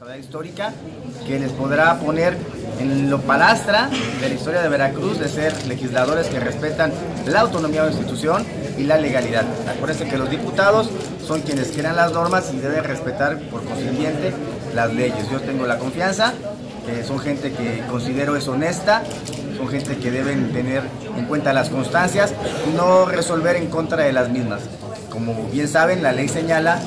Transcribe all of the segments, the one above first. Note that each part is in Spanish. Responsabilidad histórica que les podrá poner en lo palastra de la historia de Veracruz de ser legisladores que respetan la autonomía de la institución y la legalidad. Acuérdense que los diputados son quienes crean las normas y deben respetar por consiguiente las leyes. Yo tengo la confianza que son gente que considero es honesta, son gente que deben tener en cuenta las constancias y no resolver en contra de las mismas. Como bien saben, la ley señala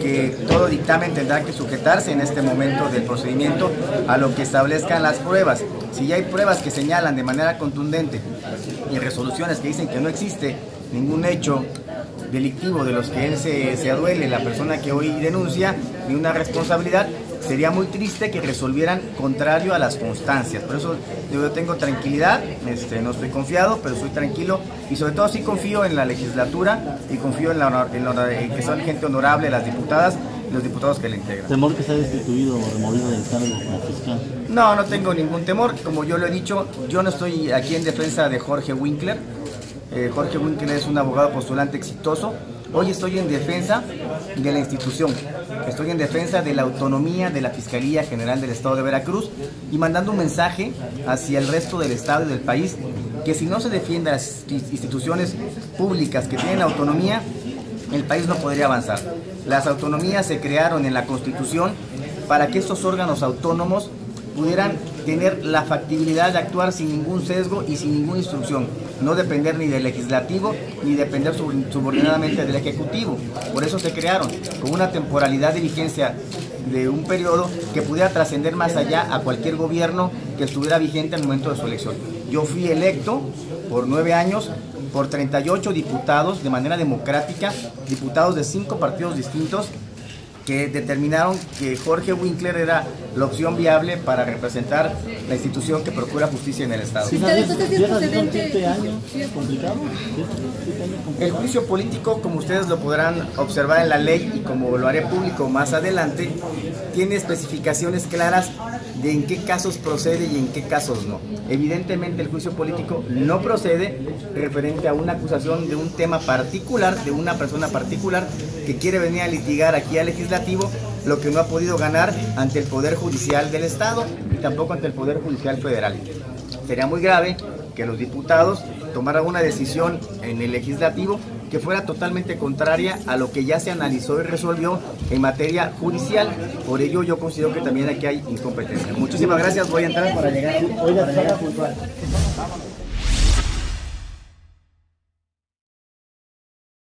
que todo dictamen tendrá que sujetarse en este momento del procedimiento a lo que establezcan las pruebas. Si ya hay pruebas que señalan de manera contundente y resoluciones que dicen que no existe ningún hecho delictivo de los que él se aduele, la persona que hoy denuncia, ni una responsabilidad, sería muy triste que resolvieran contrario a las constancias. Por eso yo tengo tranquilidad, no estoy confiado, pero soy tranquilo y sobre todo sí confío en la legislatura y confío en que son gente honorable, las diputadas y los diputados que le integran. ¿Temor que sea destituido o removido del cargo como fiscal? No, no tengo ningún temor. Como yo lo he dicho, yo no estoy aquí en defensa de Jorge Winckler. Jorge Winckler es un abogado postulante exitoso. Hoy estoy en defensa de la institución, estoy en defensa de la autonomía de la Fiscalía General del Estado de Veracruz y mandando un mensaje hacia el resto del Estado y del país que si no se defienden las instituciones públicas que tienen autonomía, el país no podría avanzar. Las autonomías se crearon en la Constitución para que estos órganos autónomos pudieran tener la factibilidad de actuar sin ningún sesgo y sin ninguna instrucción, no depender ni del legislativo ni depender subordinadamente del ejecutivo. Por eso se crearon, con una temporalidad de vigencia de un periodo que pudiera trascender más allá a cualquier gobierno que estuviera vigente al momento de su elección. Yo fui electo por 9 años por 38 diputados de manera democrática, diputados de 5 partidos distintos, que determinaron que Jorge Winckler era la opción viable para representar la institución que procura justicia en el Estado. El juicio político, como ustedes lo podrán observar en la ley y como lo haré público más adelante, tiene especificaciones claras de en qué casos procede y en qué casos no. Evidentemente el juicio político no procede referente a una acusación de un tema particular, de una persona particular que quiere venir a litigar aquí al legislativo lo que no ha podido ganar ante el Poder Judicial del Estado y tampoco ante el Poder Judicial Federal. Sería muy grave que los diputados tomaran una decisión en el legislativo que fuera totalmente contraria a lo que ya se analizó y resolvió en materia judicial. Por ello yo considero que también aquí hay incompetencia. Muchísimas gracias, voy a entrar para llegar a puntual.